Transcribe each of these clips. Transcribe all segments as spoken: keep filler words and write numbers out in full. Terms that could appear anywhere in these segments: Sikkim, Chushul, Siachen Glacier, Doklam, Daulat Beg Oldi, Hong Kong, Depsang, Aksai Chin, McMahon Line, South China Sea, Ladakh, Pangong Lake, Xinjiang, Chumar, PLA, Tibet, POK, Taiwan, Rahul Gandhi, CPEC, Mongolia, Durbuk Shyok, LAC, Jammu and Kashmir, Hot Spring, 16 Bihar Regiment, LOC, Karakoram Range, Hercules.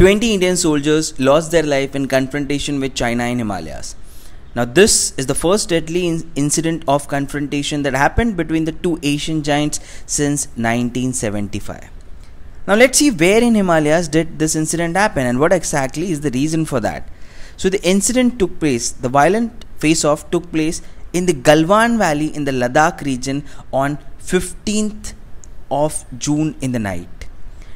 twenty Indian soldiers lost their life in confrontation with China in Himalayas. Now this is the first deadly in incident of confrontation that happened between the two Asian giants since nineteen seventy-five. Now let's see where in Himalayas did this incident happen and what exactly is the reason for that. So the incident took place, the violent face-off took place in the Galwan Valley in the Ladakh region on fifteenth of June in the night.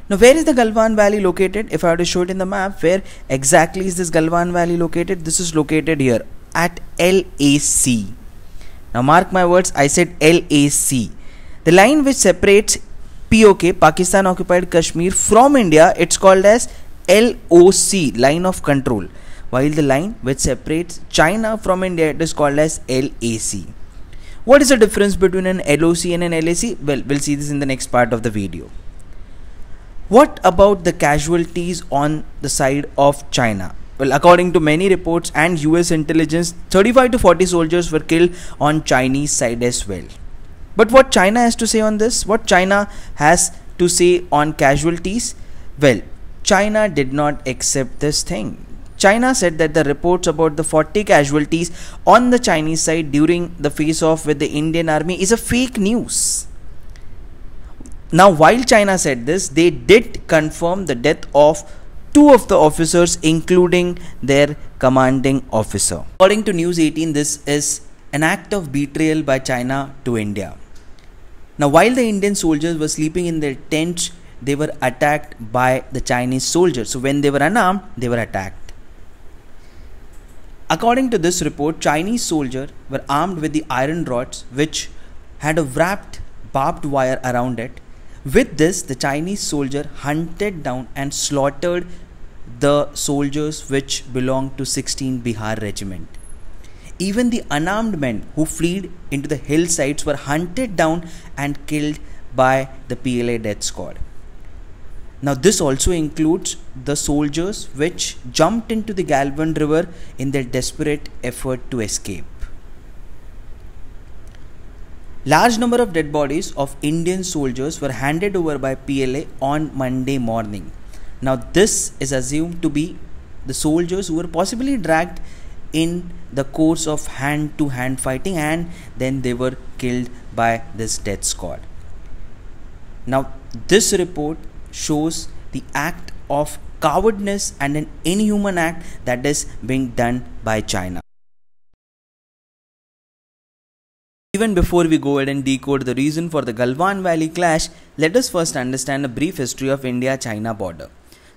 Now where is the Galwan Valley located? If I were to show it in the map, where exactly is this Galwan Valley located? This is located here at L A C. Now mark my words, I said L A C. The line which separates P O K, Pakistan occupied Kashmir, from India, it's called as L O C, line of control. While the line which separates China from India, it is called as L A C. What is the difference between an L O C and an L A C? Well, we'll see this in the next part of the video. What about the casualties on the side of China? Well, according to many reports and U S intelligence, thirty-five to forty soldiers were killed on Chinese side as well. But what China has to say on this? What China has to say on casualties? Well, China did not accept this thing. China said that the reports about the forty casualties on the Chinese side during the face-off with the Indian army is a fake news. Now, while China said this, they did confirm the death of two of the officers, including their commanding officer. According to News eighteen, this is an act of betrayal by China to India. Now, while the Indian soldiers were sleeping in their tents, they were attacked by the Chinese soldiers. So, when they were unarmed, they were attacked. According to this report, Chinese soldiers were armed with the iron rods, which had a wrapped barbed wire around it. With this, the Chinese soldier hunted down and slaughtered the soldiers which belonged to sixteen Bihar Regiment. Even the unarmed men who fled into the hillsides were hunted down and killed by the P L A death squad. Now this also includes the soldiers which jumped into the Galwan River in their desperate effort to escape. Large number of dead bodies of Indian soldiers were handed over by P L A on Monday morning. Now this is assumed to be the soldiers who were possibly dragged in the course of hand-to-hand fighting, and then they were killed by this death squad. Now this report shows the act of cowardice and an inhuman act that is being done by China. Even before we go ahead and decode the reason for the Galwan Valley clash, let us first understand a brief history of India-China border.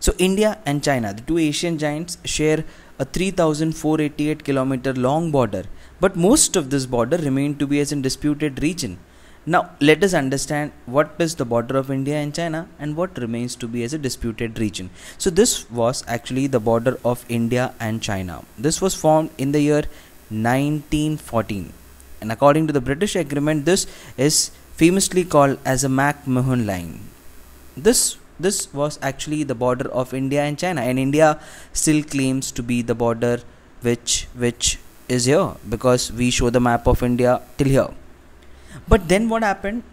So India and China, the two Asian giants, share a three thousand four hundred eighty-eight kilometer long border, but most of this border remained to be as a disputed region. Now let us understand what is the border of India and China and what remains to be as a disputed region. So this was actually the border of India and China. This was formed in the year nineteen fourteen. And according to the British agreement, this is famously called as a McMahon Line. This, this was actually the border of India and China, and India still claims to be the border which, which is here, because we show the map of India till here. But then what happened?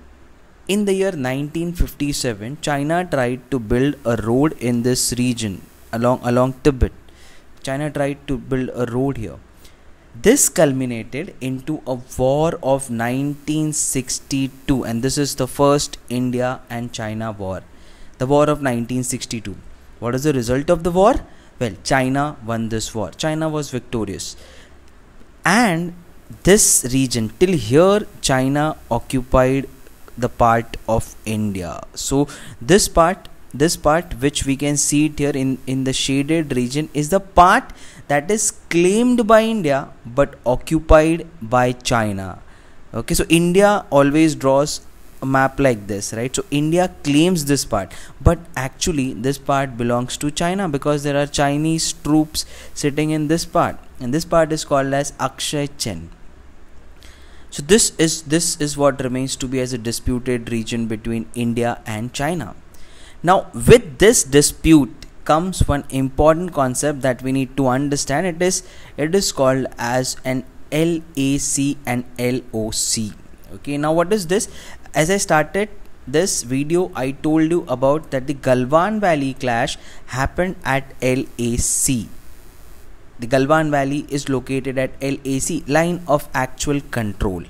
In the year nineteen fifty-seven, China tried to build a road in this region along, along Tibet. China tried to build a road here. This culminated into a war of nineteen sixty-two, and this is the first India and China war, the war of nineteen sixty-two. What is the result of the war? Well, China won this war. China was victorious, and this region till here China occupied the part of India. So this part, this part which we can see it here in, in the shaded region is the part that is claimed by India but occupied by China. Okay, so India always draws a map like this, right? So India claims this part, but actually this part belongs to China because there are Chinese troops sitting in this part, and this part is called as Aksai Chin. So this is, this is what remains to be as a disputed region between India and China. Now with this dispute comes one important concept that we need to understand. It is it is called as an L A C and L O C. Okay, now what is this? As I started this video I told you about that the Galwan Valley clash happened at L A C. The Galwan Valley is located at L A C, line of actual control.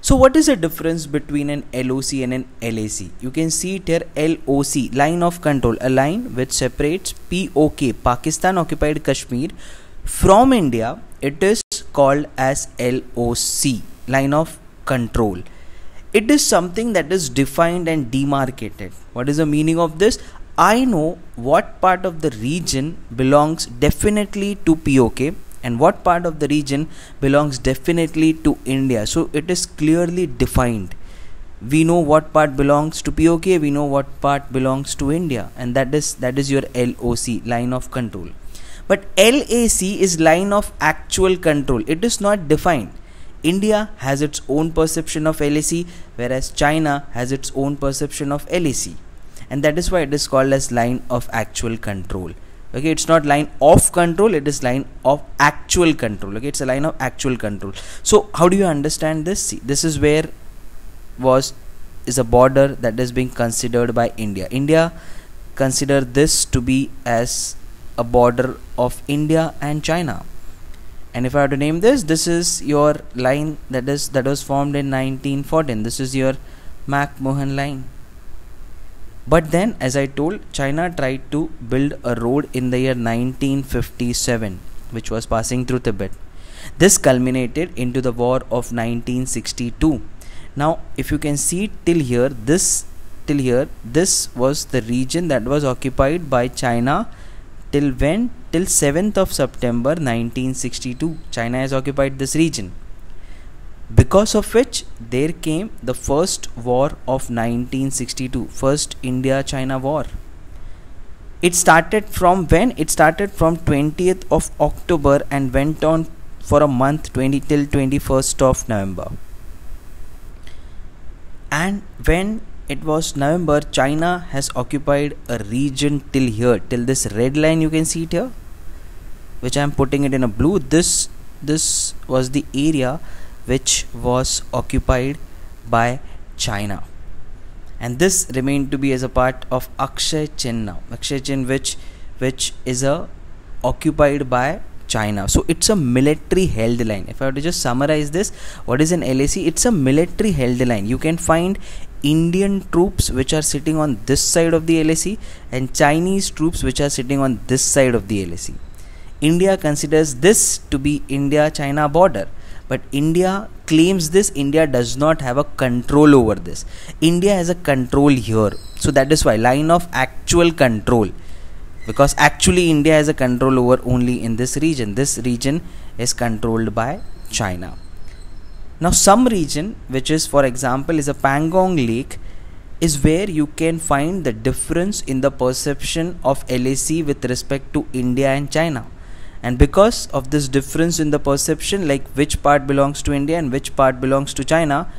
So what is the difference between an L O C and an L A C? You can see it here, L O C, line of control, a line which separates P O K, Pakistan occupied Kashmir, from India. It is called as L O C, line of control. It is something that is defined and demarcated. What is the meaning of this? I know what part of the region belongs definitely to P O K and what part of the region belongs definitely to India. So it is clearly defined. We know what part belongs to P O K, we know what part belongs to India, and that is that is your L O C, line of control. But L A C is line of actual control. It is not defined. India has its own perception of L A C, whereas China has its own perception of L A C, and that is why it is called as line of actual control. Okay, it's not line of control, it is line of actual control. Okay, it's a line of actual control. So how do you understand this? See, this is where was is a border that is being considered by India. India consider this to be as a border of India and China. And if I have to name this, this is your line that is that was formed in nineteen fourteen. This is your McMahon Line. But then, as I told, China tried to build a road in the year nineteen fifty-seven, which was passing through Tibet. This culminated into the war of nineteen sixty-two. Now, if you can see till here, this till here, this was the region that was occupied by China till when? Till seventh of September nineteen sixty-two. China has occupied this region, because of which there came the first war of nineteen sixty-two, first India-China war. It started from when? It started from twentieth of October and went on for a month twenty till twenty-first of November. And when it was November, China has occupied a region till here, till this red line, you can see it here, which I am putting it in a blue. This, this was the area which was occupied by China, and this remained to be as a part of Aksai Chin now. Aksai Chin which which is a occupied by China. So it's a military held line. If I have to just summarize this, what is an L A C? It's a military held line. You can find Indian troops which are sitting on this side of the L A C and Chinese troops which are sitting on this side of the L A C. India considers this to be India-China border. But India claims this, India does not have a control over this. India has a control here. So that is why line of actual control. Because actually India has a control over only in this region. This region is controlled by China. Now some region which is, for example, is a Pangong Lake, is where you can find the difference in the perception of L A C with respect to India and China. And because of this difference in the perception, like which part belongs to India and which part belongs to China,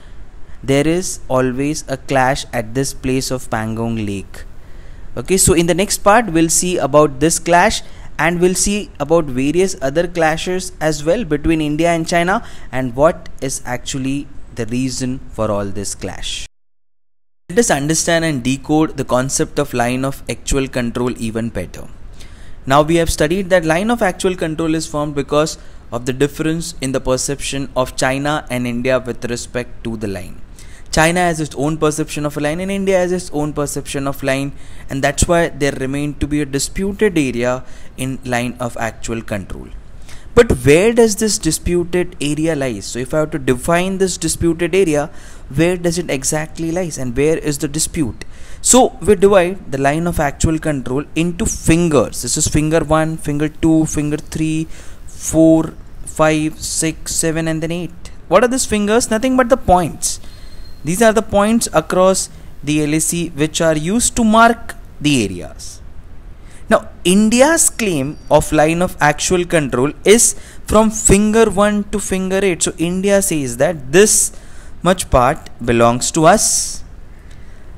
there is always a clash at this place of Pangong Lake. Okay, so in the next part, we'll see about this clash, and we'll see about various other clashes as well between India and China, and what is actually the reason for all this clash. Let us understand and decode the concept of line of actual control even better. Now we have studied that line of actual control is formed because of the difference in the perception of China and India with respect to the line. China has its own perception of a line and India has its own perception of line, and that's why there remained to be a disputed area in line of actual control. But where does this disputed area lie? So if I have to define this disputed area, where does it exactly lie and where is the dispute? So we divide the line of actual control into fingers. This is finger one, finger two, finger three, four, five, six, seven, and then eight. What are these fingers? Nothing but the points. These are the points across the L A C which are used to mark the areas. Now India's claim of line of actual control is from finger one to finger eight. So India says that this much part belongs to us,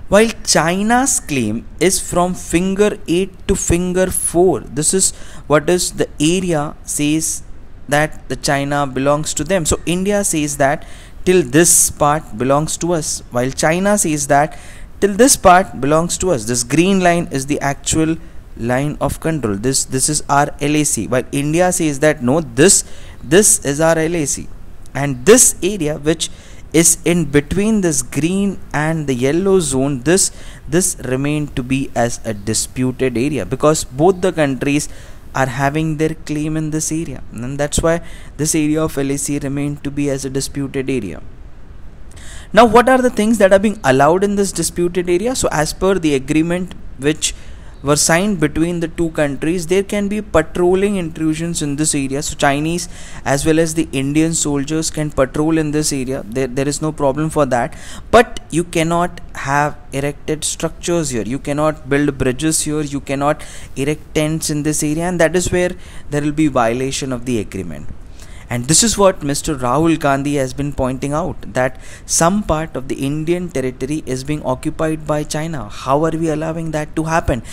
while China's claim is from finger eight to finger four. This is what is the area says that the China belongs to them. So India says that till this part belongs to us, while China says that till this part belongs to us. This green line is the actual line of control. This this is our L A C, while India says that no, this this is our L A C, and this area which is in between this green and the yellow zone, this this remained to be as a disputed area because both the countries are having their claim in this area, and that's why this area of L A C remained to be as a disputed area. Now, what are the things that are being allowed in this disputed area? So, as per the agreement which were signed between the two countries, there can be patrolling intrusions in this area. So, Chinese as well as the Indian soldiers can patrol in this area. There, there is no problem for that. But you cannot have erected structures here. You cannot build bridges here. You cannot erect tents in this area, and that is where there will be violation of the agreement. And this is what Mister Rahul Gandhi has been pointing out, that some part of the Indian territory is being occupied by China. How are we allowing that to happen?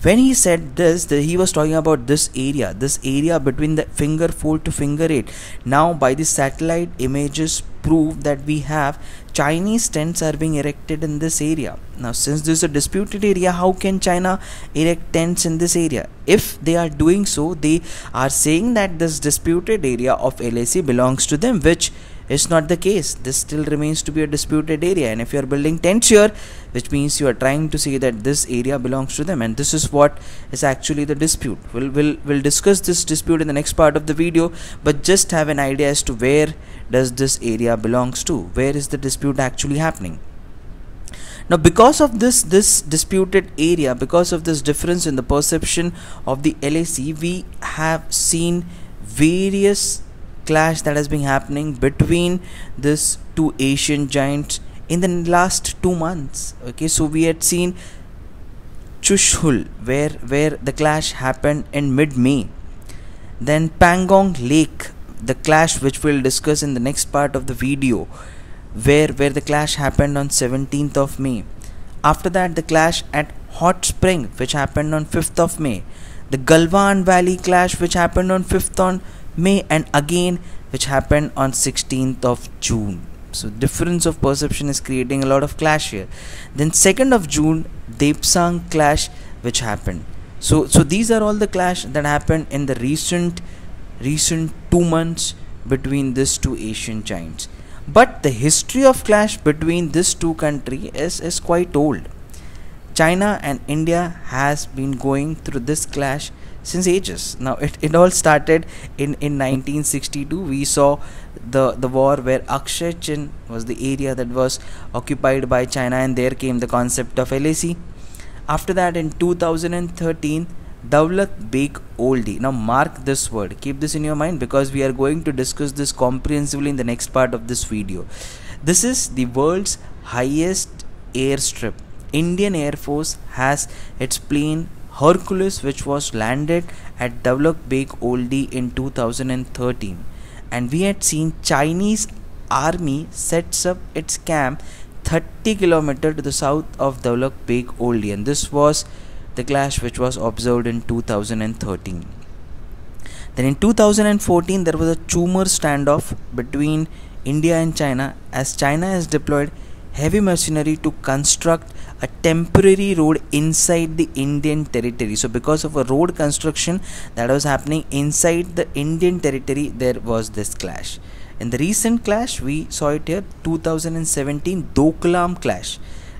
When he said this, the, he was talking about this area, this area between the finger four to finger eight. Now, by the satellite images prove that we have Chinese tents are being erected in this area. Now, since this is a disputed area, how can China erect tents in this area? If they are doing so, they are saying that this disputed area of L A C belongs to them, which is not the case. This still remains to be a disputed area, and if you are building tents here, which means you are trying to say that this area belongs to them, and this is what is actually the dispute. We'll, we'll, we'll discuss this dispute in the next part of the video, but just have an idea as to where does this area belongs to, where is the dispute actually happening. Now, because of this this disputed area, because of this difference in the perception of the L A C, we have seen various clash that has been happening between these two Asian giants in the last two months. Okay, so we had seen Chushul, where where the clash happened in mid-May, then Pangong Lake, the clash which we'll discuss in the next part of the video, where where the clash happened on seventeenth of May. After that, the clash at Hot Spring, which happened on fifth of May, the Galwan Valley clash, which happened on fifth on May, and again which happened on sixteenth of June. So difference of perception is creating a lot of clash here. Then second of June, Depsang clash which happened. So so these are all the clash that happened in the recent recent two months between these two Asian giants. But the history of clash between these two countries is, is quite old. China and India has been going through this clash since ages. Now, it, it all started in, in nineteen sixty-two. We saw the, the war where Aksai Chin was the area that was occupied by China, and there came the concept of L A C. After that, in two thousand thirteen, Daulat Beg Oldi. Now, mark this word. Keep this in your mind, because we are going to discuss this comprehensively in the next part of this video. This is the world's highest airstrip. Indian Air Force has its plane Hercules, which was landed at Daulat Beg Oldi in two thousand thirteen, and we had seen Chinese army sets up its camp thirty kilometers to the south of Daulat Beg Oldi, and this was the clash which was observed in two thousand thirteen. Then in two thousand fourteen, there was a Chumar standoff between India and China, as China has deployed heavy machinery to construct a temporary road inside the Indian territory. So because of a road construction that was happening inside the Indian territory, there was this clash. In the recent clash, we saw it here, two thousand seventeen Doklam clash.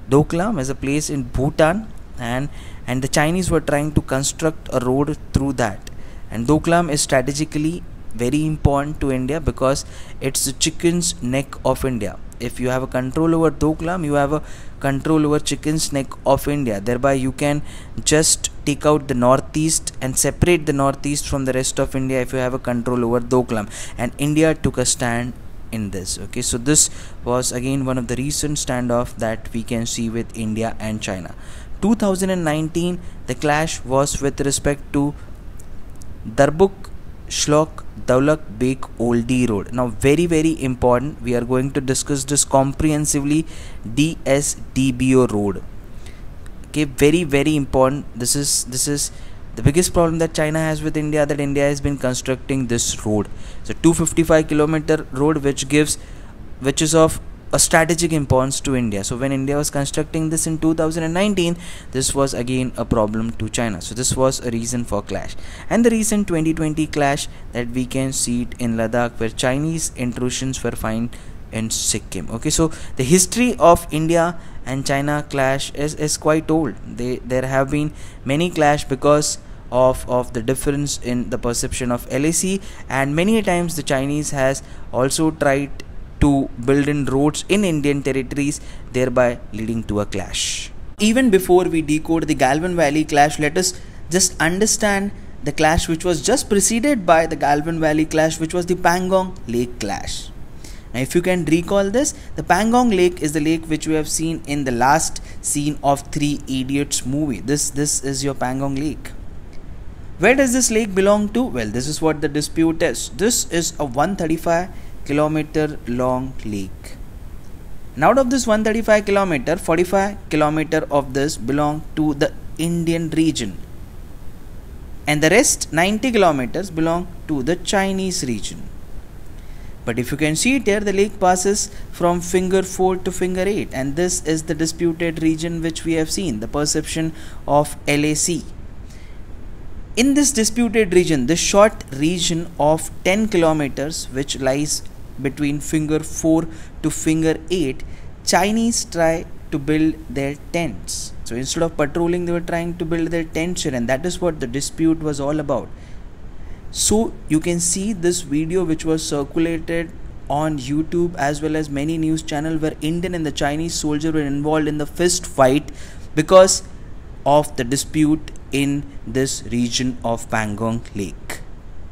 Doklam is a place in Bhutan, and and the Chinese were trying to construct a road through that, and Doklam is strategically very important to India because it's the chicken's neck of India. If you have a control over Doklam, you have a control over chicken's neck of India. Thereby, you can just take out the northeast and separate the northeast from the rest of India if you have a control over Doklam. And India took a stand in this. Okay, so this was again one of the recent standoff that we can see with India and China. two thousand nineteen, the clash was with respect to Durbuk Shyok Daulat Beg Oldi road. Now, very very important, we are going to discuss this comprehensively, D S D B O road. Okay, very very important. This is this is the biggest problem that China has with India, that India has been constructing this road. So two hundred fifty-five kilometer road which gives which is of a strategic importance to India. So when India was constructing this in two thousand nineteen, this was again a problem to China. So this was a reason for clash. And the recent twenty twenty clash that we can see it in Ladakh, where Chinese intrusions were found in Sikkim. Okay, so the history of India and China clash is, is quite old. They, there have been many clash because of, of the difference in the perception of L A C, and many times the Chinese has also tried to build in roads in Indian territories, thereby leading to a clash. Even before we decode the Galwan Valley clash, let us just understand the clash which was just preceded by the Galwan Valley clash, which was the Pangong Lake clash. Now, if you can recall this, the Pangong Lake is the lake which we have seen in the last scene of Three Idiots movie. This, this is your Pangong Lake. Where does this lake belong to? Well, this is what the dispute is. This is a one hundred thirty-five kilometer long lake, and out of this one hundred thirty-five kilometer, forty-five kilometer of this belong to the Indian region, and the rest ninety kilometers belong to the Chinese region. But if you can see it here, the lake passes from finger four to finger eight, and this is the disputed region which we have seen, the perception of L A C. In this disputed region, this short region of ten kilometers which lies between finger four to finger eight, Chinese try to build their tents. So instead of patrolling, they were trying to build their tents here, and that is what the dispute was all about. So you can see this video which was circulated on YouTube as well as many news channels, where Indian and the Chinese soldier were involved in the fist fight because of the dispute in this region of Pangong Lake.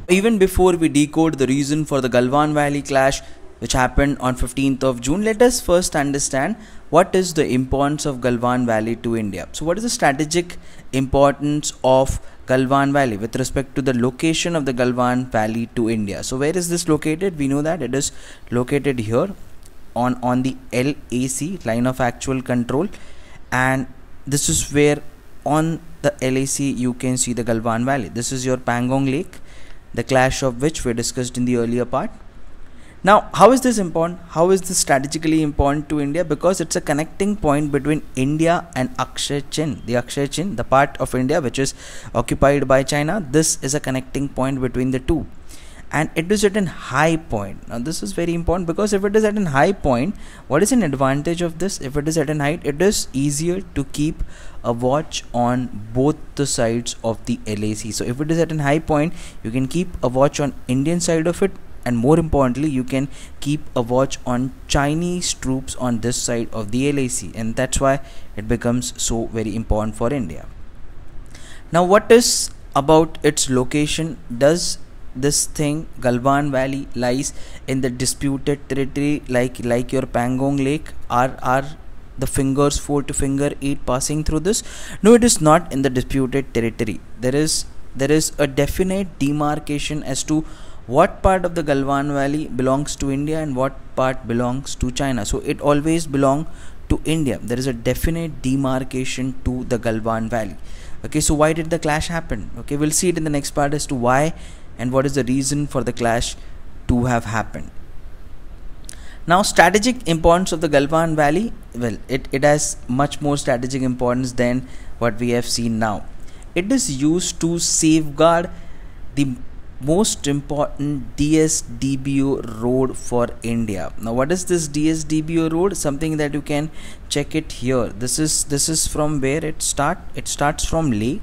Even before we decode the reason for the Galwan Valley clash, which happened on fifteenth of June, let us first understand what is the importance of Galwan Valley to India. So what is the strategic importance of Galwan Valley with respect to the location of the Galwan Valley to India? So where is this located? We know that it is located here on, on the L A C, line of actual control, and this is where on the L A C you can see the Galwan Valley. This is your Pangong Lake, the clash of which we discussed in the earlier part. Now, how is this important? How is this strategically important to India? Because it's a connecting point between India and Aksai Chin. The Aksai Chin, the part of India which is occupied by China, this is a connecting point between the two. And it is at a high point. Now this is very important, because if it is at a high point, what is an advantage of this? If it is at a height, it is easier to keep a watch on both the sides of the L A C. So if it is at a high point, you can keep a watch on Indian side of it, and more importantly, you can keep a watch on Chinese troops on this side of the L A C, and that's why it becomes so very important for India. Now what is about its location? Does this thing Galwan Valley lies in the disputed territory like like your Pangong Lake? Are are the fingers four to finger eight passing through this? No, it is not in the disputed territory. There is there is a definite demarcation as to what part of the Galwan Valley belongs to India and what part belongs to China. So it always belongs to India. There is a definite demarcation to the Galwan Valley. Okay, so why did the clash happen? Okay, we'll see it in the next part as to why and what is the reason for the clash to have happened. Now, strategic importance of the Galwan Valley, well, it, it has much more strategic importance than what we have seen now. It is used to safeguard the most important D S D B O road for India. Now, what is this D S D B O road? Something that you can check it here. This is, this is from where it starts. It starts from Leh.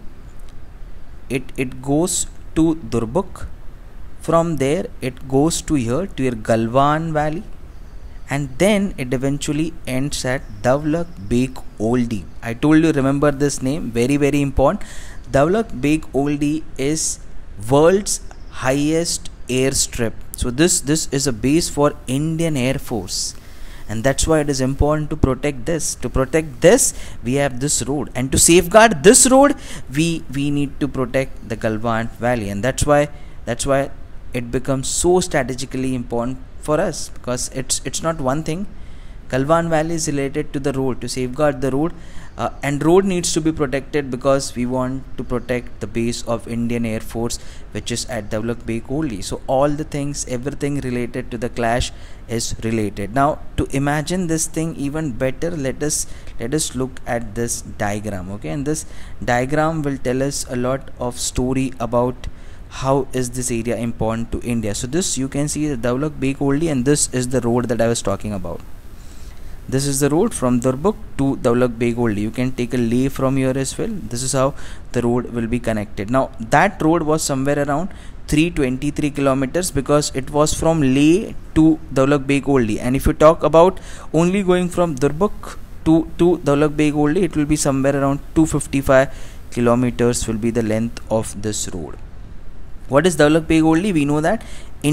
It, it goes to Durbuk. From there it goes to here to your Galwan Valley, and then it eventually ends at Daulat Beg Oldi. I told you, remember this name, very very important. Daulat Beg Oldi is world's highest airstrip. So this this is a base for Indian Air Force, and that's why it is important to protect this. To protect this, we have this road, and to safeguard this road, we we need to protect the Galwan Valley, and that's why that's why it becomes so strategically important for us, because it's it's not one thing. Galwan Valley is related to the road, to safeguard the road, uh, and road needs to be protected because we want to protect the base of Indian Air Force, which is at Daulat Beg Oldi. So all the things, everything related to the clash is related. Now to imagine this thing even better, let us let us look at this diagram, okay? And this diagram will tell us a lot of story about how is this area important to India. So this you can see the Daulat Beg Oldi, and this is the road that I was talking about. This is the road from Durbuk to Daulat Beg Oldi. You can take a Leh from here as well. This is how the road will be connected. Now that road was somewhere around three hundred twenty-three kilometers because it was from Leh to Daulat Beg Oldi. And if you talk about only going from Durbuk to, to Daulat Beg Oldi, it will be somewhere around two hundred fifty-five kilometers will be the length of this road. What is Daulat Beg Oldi? We know that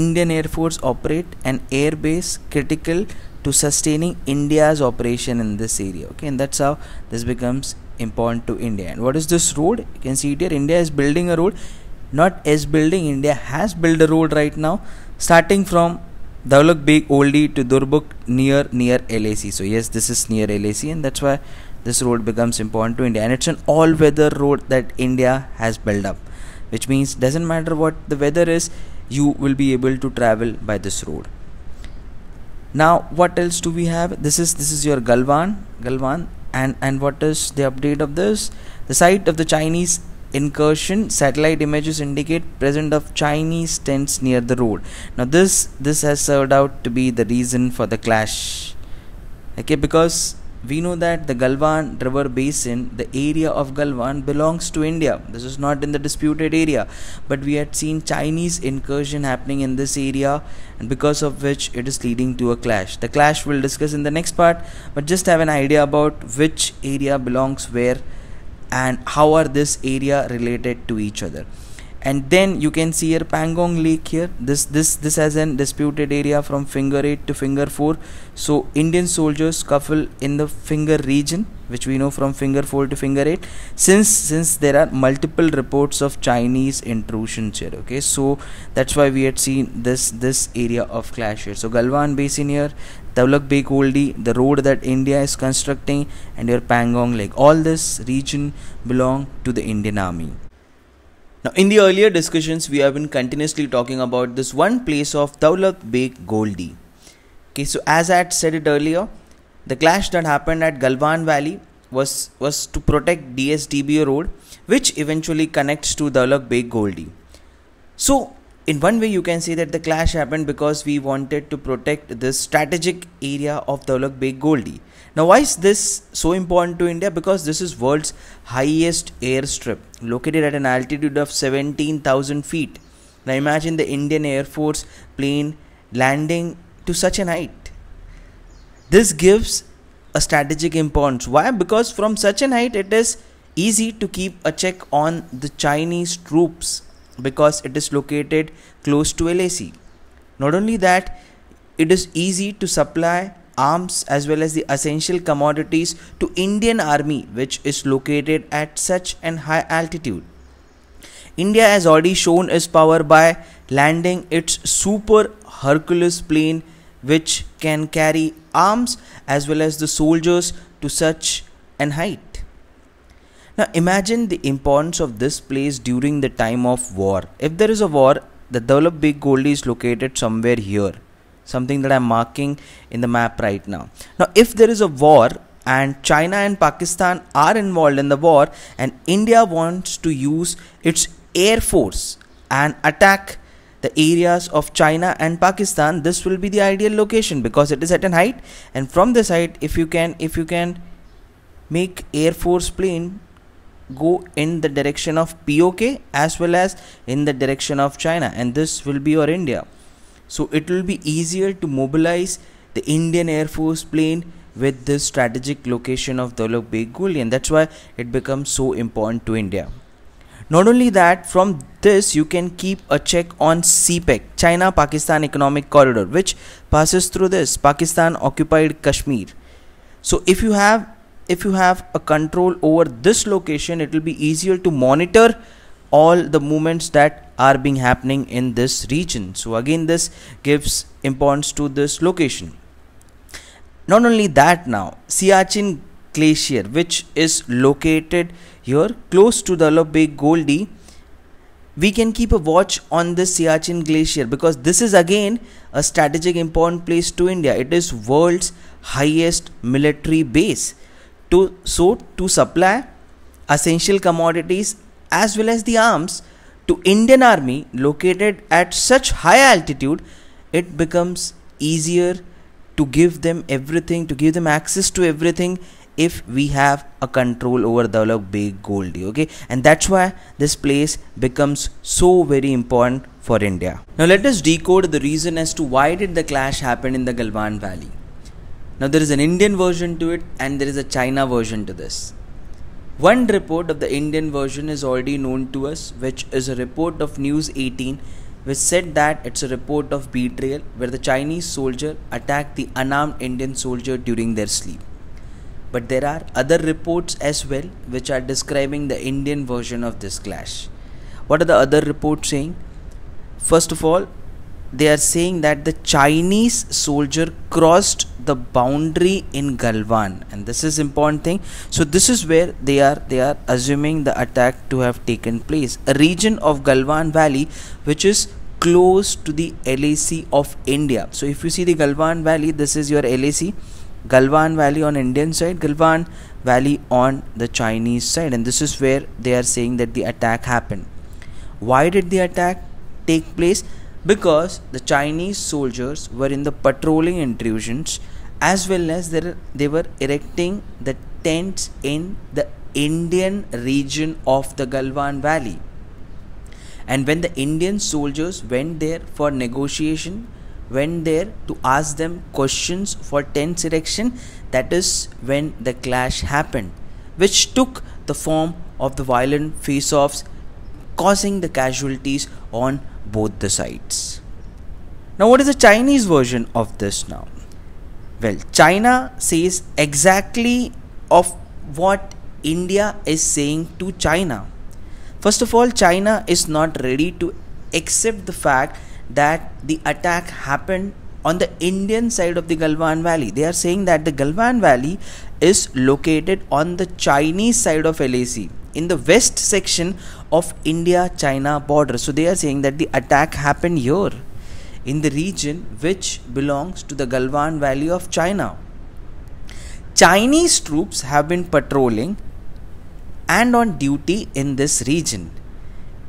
Indian Air Force operate an air base critical to sustaining India's operation in this area, okay? And that's how this becomes important to India. And what is this road? You can see it here. India is building a road, not as building, India has built a road right now starting from Daulat Beg Oldi to Durbuk near near L A C. So yes, this is near L A C, and that's why this road becomes important to India. And it's an all-weather road that India has built up, which means doesn't matter what the weather is, you will be able to travel by this road. Now what else do we have? This is this is your Galwan, Galwan, and and what is the update of this? The site of the Chinese incursion. Satellite images indicate presence of Chinese tents near the road. Now this this has served out to be the reason for the clash. Okay, because we know that the Galwan River Basin, the area of Galwan belongs to India. This is not in the disputed area, but we had seen Chinese incursion happening in this area, and because of which it is leading to a clash. The clash we'll discuss in the next part, but just have an idea about which area belongs where and how are this area related to each other. And then you can see here Pangong Lake here. This this this has an disputed area from finger eight to finger four. So Indian soldiers scuffle in the finger region, which we know from finger four to finger eight. Since since there are multiple reports of Chinese intrusions here. Okay, so that's why we had seen this this area of clash here. So Galwan Basin here, Daulat Beg Oldi, the road that India is constructing, and your Pangong Lake. All this region belong to the Indian Army. Now in the earlier discussions we have been continuously talking about this one place of Daulat Beg Oldi. Okay, so as I had said it earlier, the clash that happened at Galwan Valley was, was to protect D S D B O road, which eventually connects to Daulat Beg Oldi. So in one way you can say that the clash happened because we wanted to protect this strategic area of Daulat Beg Oldi. Now why is this so important to India? Because this is world's highest airstrip located at an altitude of seventeen thousand feet. Now imagine the Indian Air Force plane landing to such an height. This gives a strategic importance. Why? Because from such an height it is easy to keep a check on the Chinese troops because it is located close to L A C. Not only that, it is easy to supply arms as well as the essential commodities to Indian Army, which is located at such an high altitude. India has already shown its power by landing its super Hercules plane, which can carry arms as well as the soldiers to such an height. Now imagine the importance of this place during the time of war. If there is a war, the Daulat Beg Oldi is located somewhere here. Something that I'm marking in the map right now. Now, if there is a war and China and Pakistan are involved in the war and India wants to use its air force and attack the areas of China and Pakistan, this will be the ideal location because it is at an height, and from this height, if you can, if you can make air force plane go in the direction of P O K as well as in the direction of China, and this will be your India. So it will be easier to mobilize the Indian Air Force plane with this strategic location of Daulat Beg Oldi, and that's why it becomes so important to India. Not only that, from this you can keep a check on C P E C, China-Pakistan Economic Corridor, which passes through this Pakistan-occupied Kashmir. So if you have, if you have a control over this location, it will be easier to monitor all the movements that are being happening in this region. So again, this gives importance to this location. Not only that, now Siachen Glacier, which is located here close to Daulat Beg Oldi, we can keep a watch on the Siachen Glacier because this is again a strategic important place to India. It is world's highest military base. To, so to supply essential commodities as well as the arms to Indian army located at such high altitude, it becomes easier to give them everything, to give them access to everything if we have a control over Daulat Beg Oldi, okay? And that's why this place becomes so very important for India. Now let us decode the reason as to why did the clash happen in the Galwan Valley. Now there is an Indian version to it and there is a China version to this. One report of the Indian version is already known to us, which is a report of News eighteen, which said that it's a report of betrayal where the Chinese soldier attacked the unarmed Indian soldier during their sleep. But there are other reports as well which are describing the Indian version of this clash. What are the other reports saying? First of all, they are saying that the Chinese soldier crossed the boundary in Galwan, and this is important thing. So this is where they are they are assuming the attack to have taken place. A region of Galwan Valley which is close to the L A C of India. So if you see the Galwan Valley, this is your L A C. Galwan Valley on Indian side, Galwan Valley on the Chinese side, and this is where they are saying that the attack happened. Why did the attack take place? Because the Chinese soldiers were in the patrolling intrusions as well as they were erecting the tents in the Indian region of the Galwan Valley. And when the Indian soldiers went there for negotiation, went there to ask them questions for tents erection, that is when the clash happened, which took the form of the violent face-offs, causing the casualties on both the sides. Now what is the Chinese version of this now? Well, China says exactly of what India is saying to China. First of all, China is not ready to accept the fact that the attack happened on the Indian side of the Galwan Valley. They are saying that the Galwan Valley is located on the Chinese side of L A C, in the west section of India-China border. So they are saying that the attack happened here in the region which belongs to the Galwan Valley of China. Chinese troops have been patrolling and on duty in this region.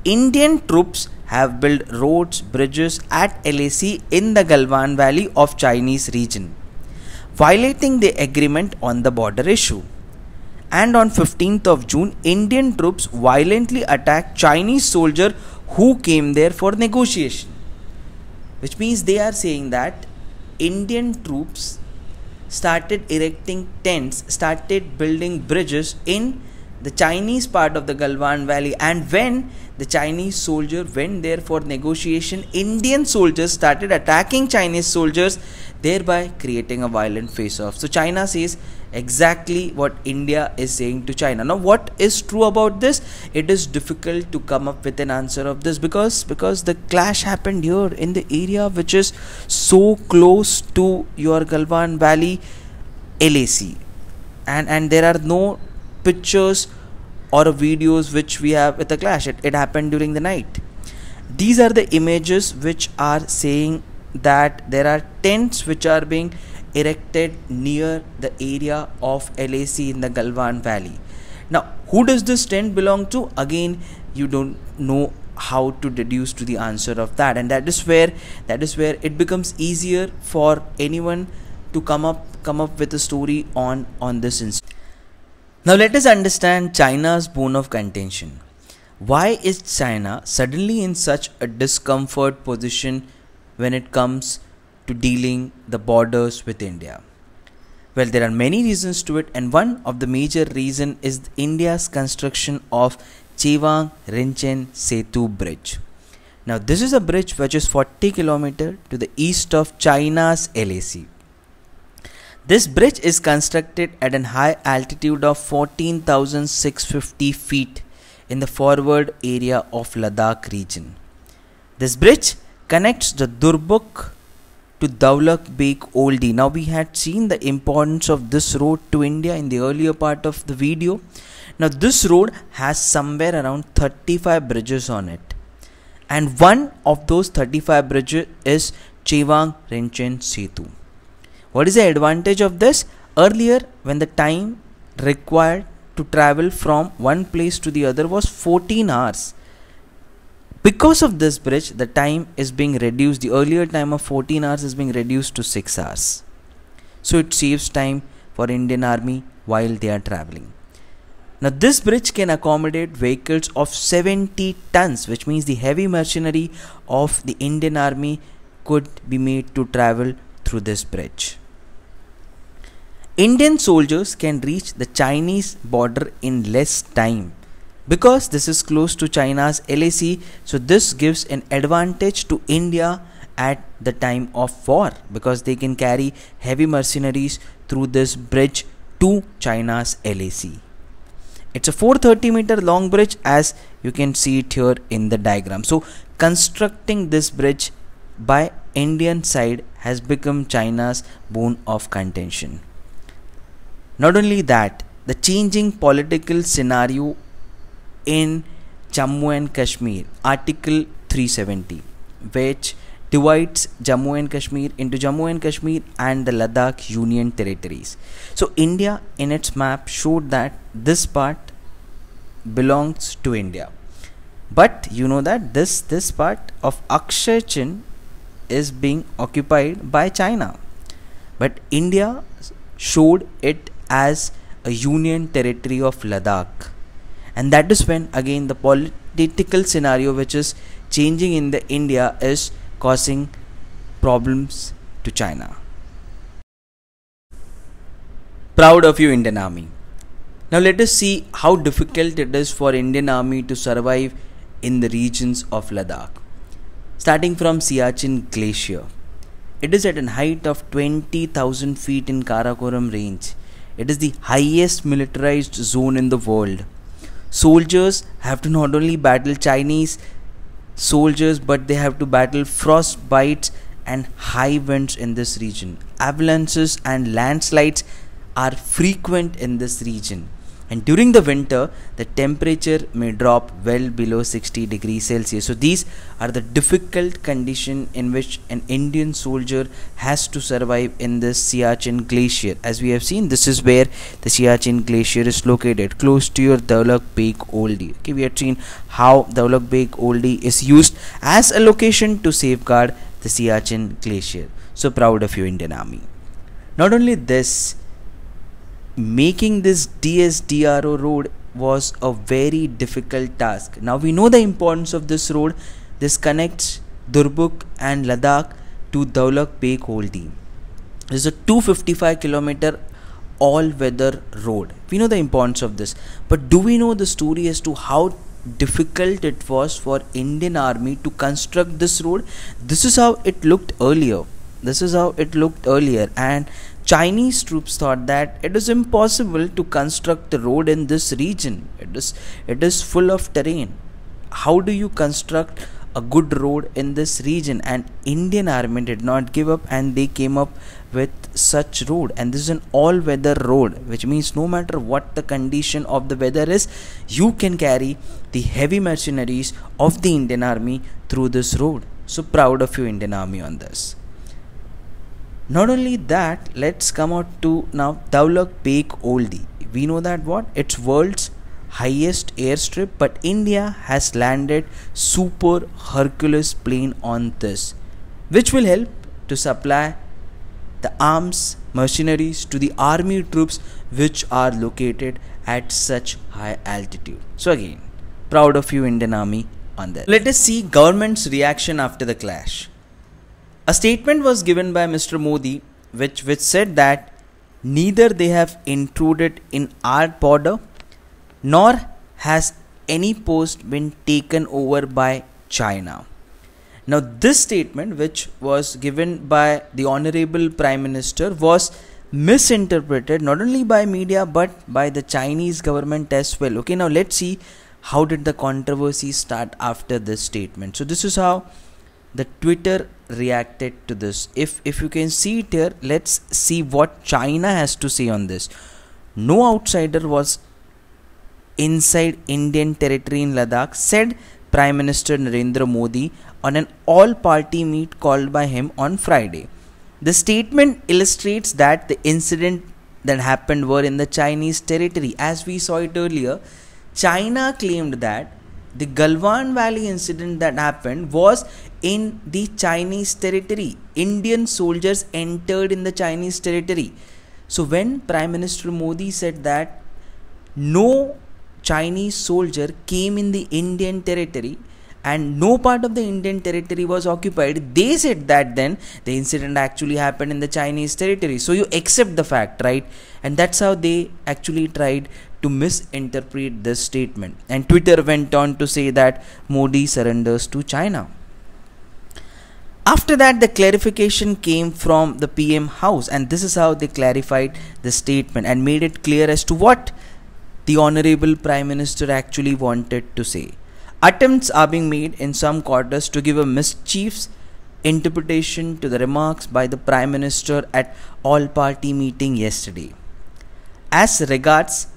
Indian troops have built roads, bridges at L A C in the Galwan Valley of Chinese region, violating the agreement on the border issue. And on fifteenth of June, Indian troops violently attacked Chinese soldier who came there for negotiation. Which means they are saying that Indian troops started erecting tents, started building bridges in the Chinese part of the Galwan Valley. And when the Chinese soldier went there for negotiation, Indian soldiers started attacking Chinese soldiers, thereby creating a violent face-off. So China says exactly what India is saying to China. Now what is true about this? It is difficult to come up with an answer of this because because the clash happened here in the area which is so close to your Galwan Valley L A C, and and there are no pictures or videos which we have with the clash. It, it happened during the night. These are the images which are saying that there are tents which are being erected near the area of L A C in the Galwan Valley. Now who does this tent belong to? Again, you don't know how to deduce to the answer of that, and that is where that is where it becomes easier for anyone to come up come up with a story on on this instance. Now let us understand China's bone of contention. Why is China suddenly in such a discomfort position when it comes to dealing the borders with India? Well, there are many reasons to it, and one of the major reason is India's construction of Chewang Rinchen Setu bridge. Now this is a bridge which is forty kilometers to the east of China's L A C. This bridge is constructed at an high altitude of fourteen thousand six hundred fifty feet in the forward area of Ladakh region. This bridge connects the Durbuk to Daulat Beg Oldi. Now we had seen the importance of this road to India in the earlier part of the video. Now this road has somewhere around thirty-five bridges on it, and one of those thirty-five bridges is Chewang Rinchen Setu. What is the advantage of this? Earlier, when the time required to travel from one place to the other was fourteen hours, because of this bridge the time is being reduced. The earlier time of fourteen hours is being reduced to six hours. So it saves time for Indian Army while they are traveling. Now this bridge can accommodate vehicles of seventy tons, which means the heavy machinery of the Indian Army could be made to travel through this bridge. Indian soldiers can reach the Chinese border in less time because this is close to China's L A C. So this gives an advantage to India at the time of war because they can carry heavy mercenaries through this bridge to China's L A C. It's a four hundred thirty meter long bridge, as you can see it here in the diagram. So constructing this bridge by Indian side has become China's bone of contention. Not only that, the changing political scenario in Jammu and Kashmir, Article three seventy, which divides Jammu and Kashmir into Jammu and Kashmir and the Ladakh Union territories. So India in its map showed that this part belongs to India. But you know that this, this part of Aksai Chin is being occupied by China. But India showed it as a union territory of Ladakh. And that is when again the political scenario which is changing in the India is causing problems to China. Proud of you, Indian Army. Now let us see how difficult it is for Indian Army to survive in the regions of Ladakh. Starting from Siachen Glacier. It is at a height of twenty thousand feet in Karakoram Range. It is the highest militarized zone in the world. Soldiers have to not only battle Chinese soldiers, but they have to battle frost bites and high winds in this region. Avalanches and landslides are frequent in this region, and during the winter the temperature may drop well below sixty degrees Celsius. So these are the difficult condition in which an Indian soldier has to survive in this Siachen Glacier. As we have seen, this is where the Siachen Glacier is located, close to your Daulat Beg Oldi. Okay, we had seen how Daulat Beg Oldi is used as a location to safeguard the Siachen Glacier. So proud of you, Indian Army. Not only this, making this D S D R O road was a very difficult task. Now we know the importance of this road. This connects Durbuk and Ladakh to Daulat Beg Oldi. This is a two hundred fifty-five kilometer all-weather road. We know the importance of this, but do we know the story as to how difficult it was for Indian Army to construct this road? This is how it looked earlier. This is how it looked earlier, and Chinese troops thought that it is impossible to construct the road in this region. It is, it is full of terrain. How do you construct a good road in this region? And Indian Army did not give up, and they came up with such road. And this is an all-weather road, which means no matter what the condition of the weather is, you can carry the heavy mercenaries of the Indian Army through this road. So proud of you, Indian Army, on this. Not only that, let's come out to now Daulat Beg Oldi. We know that what? It's world's highest airstrip, but India has landed Super Hercules plane on this, which will help to supply the arms, mercenaries to the army troops which are located at such high altitude. So again, proud of you, Indian Army, on that. Let us see government's reaction after the clash. A statement was given by Mister Modi which, which said that neither they have intruded in our border nor has any post been taken over by China. Now this statement, which was given by the Honorable Prime Minister, was misinterpreted not only by media but by the Chinese government as well. Okay, now let's see how did the controversy start after this statement. So this is how the Twitter reacted to this. If if you can see it here, let's see what China has to say on this. No outsider was inside Indian territory in Ladakh, said Prime Minister Narendra Modi on an all-party meet called by him on Friday. The statement illustrates that the incident that happened were in the Chinese territory. As we saw it earlier, China claimed that the Galwan Valley incident that happened was in the Chinese territory. Indian soldiers entered in the Chinese territory. So when Prime Minister Modi said that no Chinese soldier came in the Indian territory and no part of the Indian territory was occupied, they said that then the incident actually happened in the Chinese territory. So you accept the fact, right? And that's how they actually tried to misinterpret this statement. And Twitter went on to say that Modi surrenders to China. After that, the clarification came from the P M house, and this is how they clarified the statement and made it clear as to what the Honorable Prime Minister actually wanted to say. Attempts are being made in some quarters to give a mischievous interpretation to the remarks by the Prime Minister at all-party meeting yesterday. As regards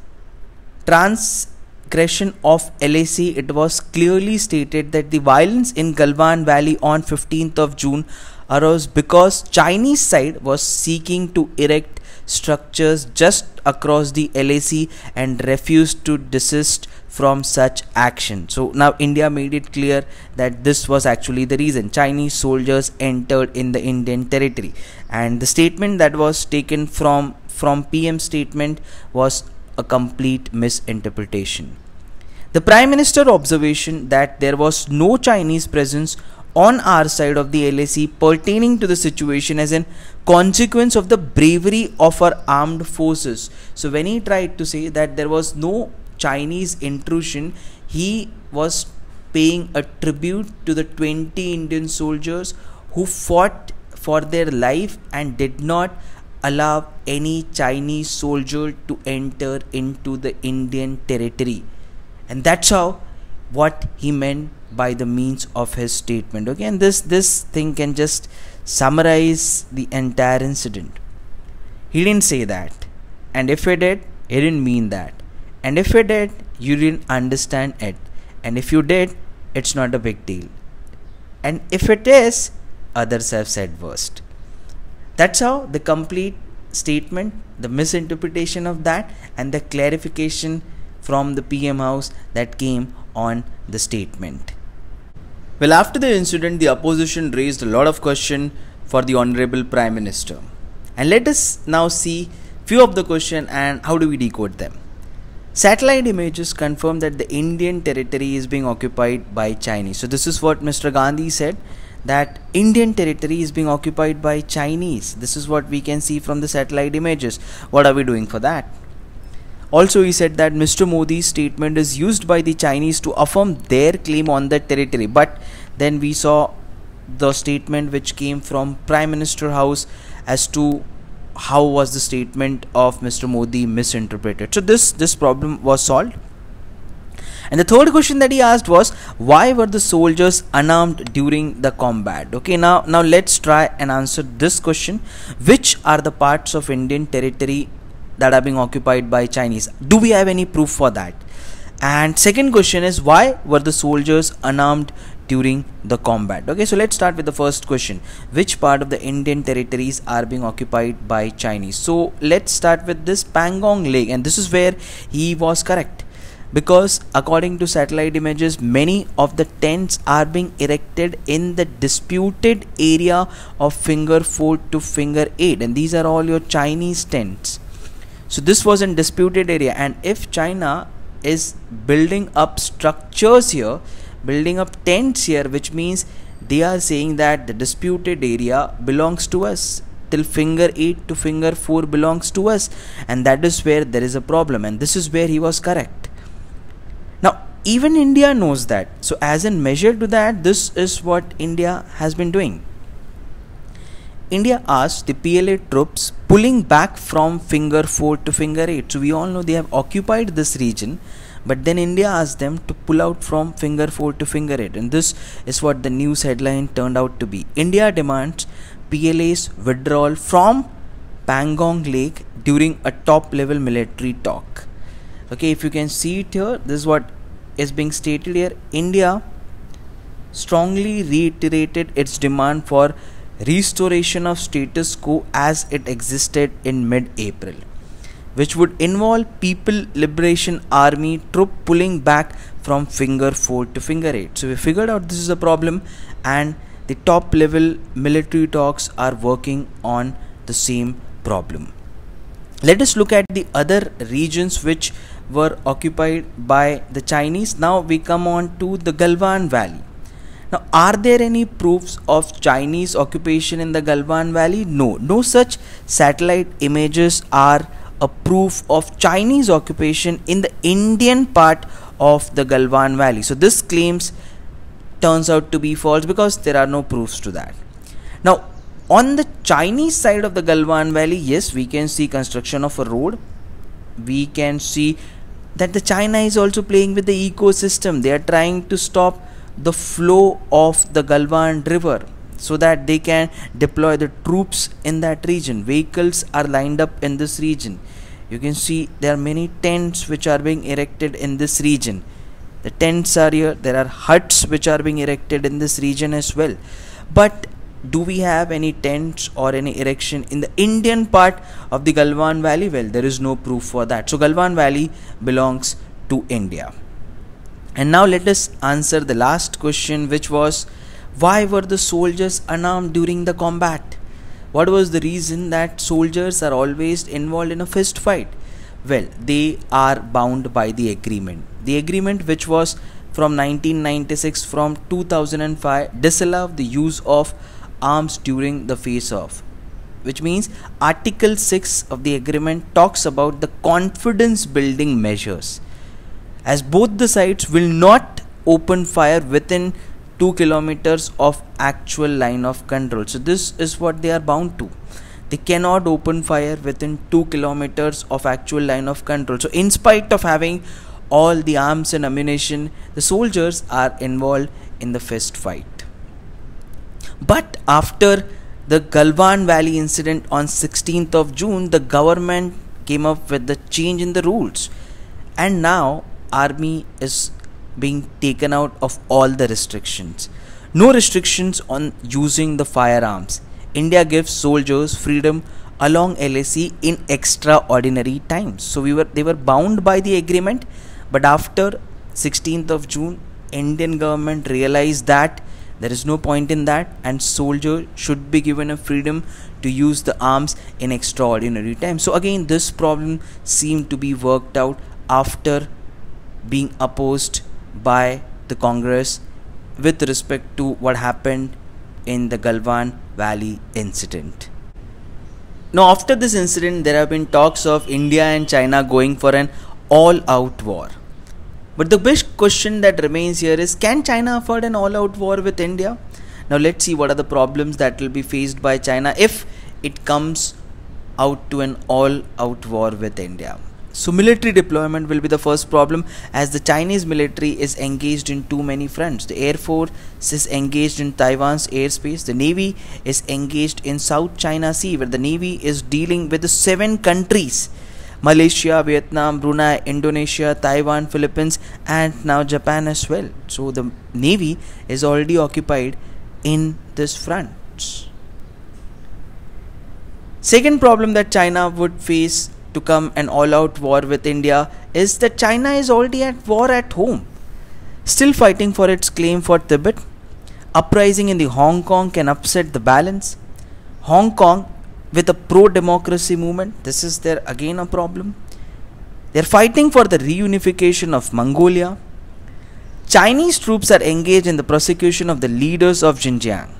transgression of L A C, it was clearly stated that the violence in Galwan Valley on fifteenth of June arose because Chinese side was seeking to erect structures just across the L A C and refused to desist from such action. So now India made it clear that this was actually the reason. Chinese soldiers entered in the Indian territory, and the statement that was taken from from P M statement was a complete misinterpretation. The Prime Minister's observation that there was no Chinese presence on our side of the L A C pertaining to the situation as a consequence of the bravery of our armed forces. So when he tried to say that there was no Chinese intrusion, he was paying a tribute to the twenty Indian soldiers who fought for their life and did not allow any Chinese soldier to enter into the Indian territory. And that's how what he meant by the means of his statement. Okay, and this this thing can just summarize the entire incident. He didn't say that, and if he did, he didn't mean that, and if he did, you didn't understand it, and if you did, it's not a big deal, and if it is, others have said worst. That's how the complete statement, the misinterpretation of that, and the clarification from the P M house that came on the statement. Well, after the incident, the opposition raised a lot of questions for the Honorable Prime Minister. And let us now see few of the questions and how do we decode them. Satellite images confirm that the Indian territory is being occupied by Chinese. So this is what Mister Gandhi said, that Indian territory is being occupied by Chinese. This is what we can see from the satellite images. What are we doing for that? Also, he said that Mister Modi's statement is used by the Chinese to affirm their claim on the territory. But then we saw the statement which came from Prime Minister House as to how was the statement of Mister Modi misinterpreted. So this, this problem was solved. And the third question that he asked was, why were the soldiers unarmed during the combat? Okay, now, now let's try and answer this question. Which are the parts of Indian territory that are being occupied by Chinese? Do we have any proof for that? And second question is, why were the soldiers unarmed during the combat? Okay, so let's start with the first question. Which part of the Indian territories are being occupied by Chinese? So let's start with this Pangong Lake, and this is where he was correct. Because according to satellite images, many of the tents are being erected in the disputed area of Finger four to Finger eight, and these are all your Chinese tents. So this was in disputed area, and if China is building up structures here, building up tents here, which means they are saying that the disputed area belongs to us. Till Finger eight to Finger four belongs to us, and that is where there is a problem, and this is where he was correct. Now, even India knows that. So as in measure to that, this is what India has been doing. India asked the P L A troops pulling back from Finger four to Finger eight. So we all know they have occupied this region, But then India asked them to pull out from finger four to finger eight, and this is what the news headline turned out to be. India demands P L A's withdrawal from Pangong Lake during a top-level military talk. Okay, if you can see it here, this is what is being stated here. India strongly reiterated its demand for restoration of status quo as it existed in mid-April, which would involve People Liberation Army troop pulling back from finger four to finger eight. So we figured out this is a problem, and the top level military talks are working on the same problem. Let us look at the other regions which were occupied by the Chinese. Now we come on to the Galwan Valley. Now, are there any proofs of Chinese occupation in the Galwan Valley? No, no such satellite images are a proof of Chinese occupation in the Indian part of the Galwan Valley. So this claims turns out to be false because there are no proofs to that. Now, on the Chinese side of the Galwan Valley, yes, we can see construction of a road. We can see that the China is also playing with the ecosystem. They are trying to stop the flow of the Galwan River so that they can deploy the troops in that region. Vehicles are lined up in this region. You can see there are many tents which are being erected in this region. The tents are here. There are huts which are being erected in this region as well. But do we have any tents or any erection in the Indian part of the Galwan Valley? Well, there is no proof for that. So Galwan Valley belongs to India. And now let us answer the last question, which was, why were the soldiers unarmed during the combat? What was the reason that soldiers are always involved in a fist fight? Well, they are bound by the agreement. The agreement, which was from nineteen ninety-six, from two thousand five, disallowed the use of arms during the face-off, which means Article six of the agreement talks about the confidence-building measures, as both the sides will not open fire within two kilometers of actual line of control. So this is what they are bound to. They cannot open fire within two kilometers of actual line of control. So in spite of having all the arms and ammunition, the soldiers are involved in the fist fight. But after the Galwan Valley incident on sixteenth of June, the government came up with the change in the rules, and now army is being taken out of all the restrictions. No restrictions on using the firearms. India gives soldiers freedom along L A C in extraordinary times. So we were they were bound by the agreement, but after sixteenth of June, Indian government realized that there is no point in that, and soldiers should be given a freedom to use the arms in extraordinary times. So again, this problem seemed to be worked out after being opposed by the Congress with respect to what happened in the Galwan Valley incident. Now, after this incident, there have been talks of India and China going for an all-out war. But the big question that remains here is, can China afford an all-out war with India? Now, let's see what are the problems that will be faced by China if it comes out to an all-out war with India. So military deployment will be the first problem, as the Chinese military is engaged in too many fronts. The Air Force is engaged in Taiwan's airspace. The Navy is engaged in South China Sea, where the Navy is dealing with the seven countries: Malaysia, Vietnam, Brunei, Indonesia, Taiwan, Philippines, and now Japan as well. So the Navy is already occupied in this front. Second problem that China would face to come an all-out war with India is that China is already at war at home, still fighting for its claim for Tibet. Uprising in the Hong Kong can upset the balance. Hong Kong with a pro-democracy movement, this is there again a problem. They are fighting for the reunification of Mongolia. Chinese troops are engaged in the prosecution of the leaders of Xinjiang.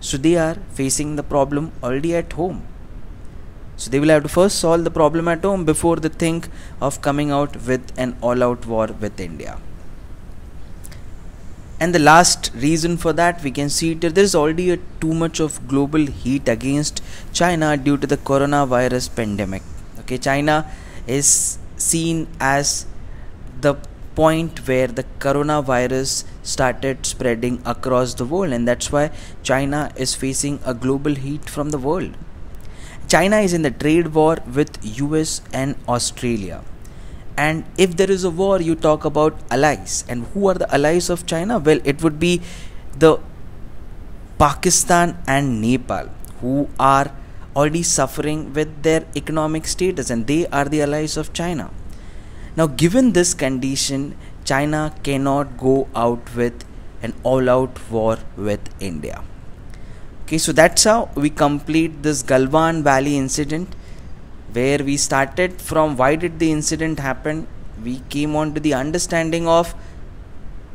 So they are facing the problem already at home. So they will have to first solve the problem at home before they think of coming out with an all-out war with India. And the last reason for that, we can see that there is already a too much of global heat against China due to the coronavirus pandemic. Okay, China is seen as the point where the coronavirus started spreading across the world, and that's why China is facing a global heat from the world. China is in the trade war with U S and Australia. And if there is a war, you talk about allies. And who are the allies of China? Well, it would be the Pakistan and Nepal, who are already suffering with their economic status, and they are the allies of China. Now, given this condition, China cannot go out with an all-out war with India. Okay, so that's how we complete this Galwan Valley incident, where we started from why did the incident happen. We came on to the understanding of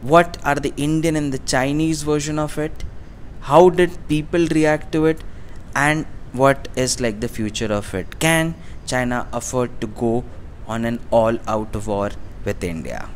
what are the Indian and the Chinese version of it, how did people react to it, and what is like the future of it. Can China afford to go on an all-out war with India?